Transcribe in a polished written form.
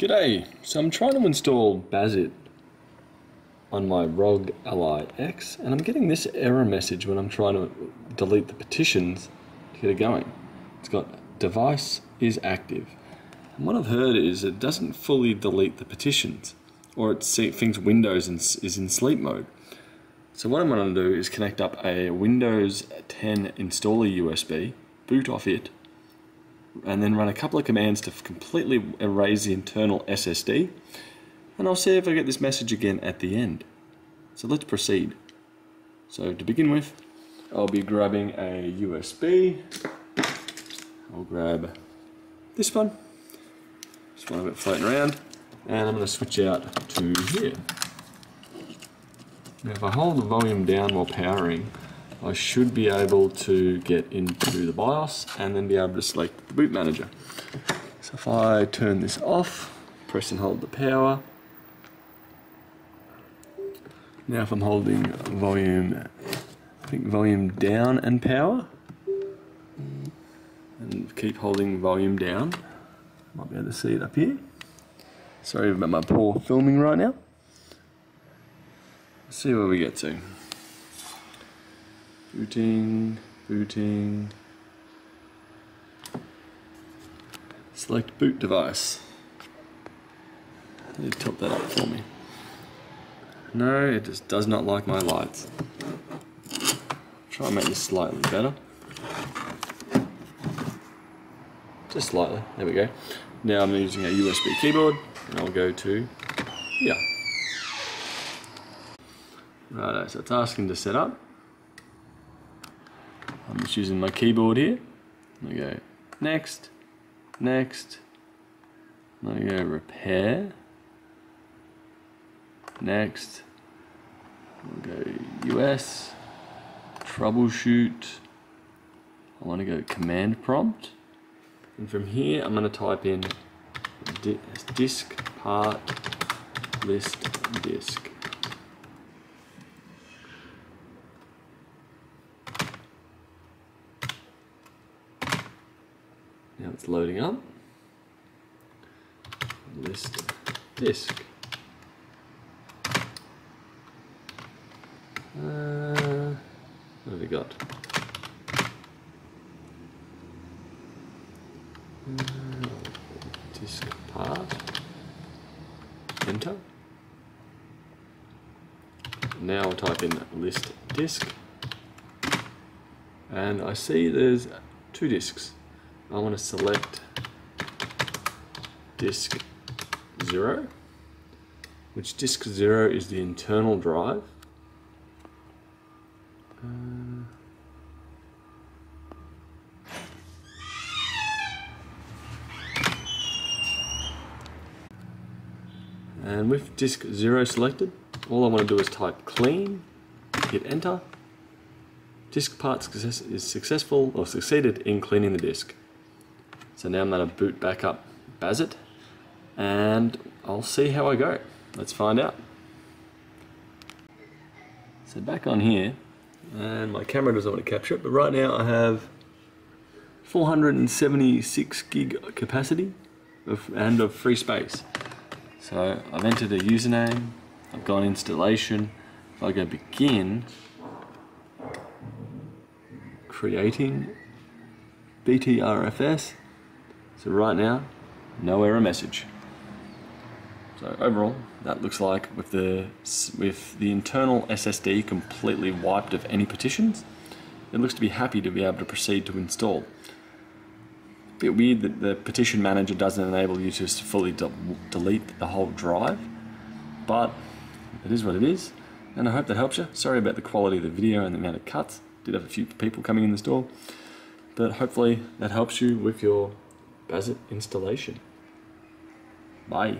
G'day, so I'm trying to install Bazzite on my ROG Ally X, and I'm getting this error message when I'm trying to delete the petitions to get it going. It's got device is active. And what I've heard is it doesn't fully delete the petitions, or it thinks Windows is in sleep mode. So what I'm going to do is connect up a Windows 10 installer USB, boot off it, and then run a couple of commands to completely erase the internal SSD, and I'll see if I get this message again at the end. So let's proceed. So to begin with, I'll be grabbing a USB. I'll grab this one. Just one of it floating around, and I'm going to switch out to here. Now if I hold the volume down while powering, I should be able to get into the BIOS and then be able to select the boot manager. So if I turn this off, press and hold the power. Now if I'm holding volume, I think volume down and power, and keep holding volume down, might be able to see it up here. Sorry about my poor filming right now. Let's see where we get to. Booting, select boot device. You top that up for me. No, it just does not like my lights. Try and make this slightly better. Just slightly, there we go. Now I'm using a USB keyboard, and I'll go to here. Righto, so it's asking to set up. I'm just using my keyboard here. I go next, I go repair, next, I'll go US, troubleshoot, I want to go command prompt, and from here I'm going to type in diskpart list disk. Now it's loading up. List disk. What have we got? Disk part. Enter. Now I'll type in list disk. And I see there's two disks. I want to select disk 0, which disk 0 is the internal drive. And with disk 0 selected, all I want to do is type clean, hit enter. Disk part is successful or succeeded in cleaning the disk. So now I'm going to boot back up Bazzite, and I'll see how I go. Let's find out. So back on here, and my camera doesn't want to capture it, but right now I have 476 gig capacity and of free space. So I've entered a username, I've gone installation. If I go begin creating BTRFS, so right now, no error message. So overall, that looks like with the internal SSD completely wiped of any petitions, it looks to be happy to be able to proceed to install. A bit weird that the petition manager doesn't enable you to fully delete the whole drive, but it is what it is, and I hope that helps you. Sorry about the quality of the video and the amount of cuts. Did have a few people coming in the store, but hopefully that helps you with your Bazzite installation. Bye.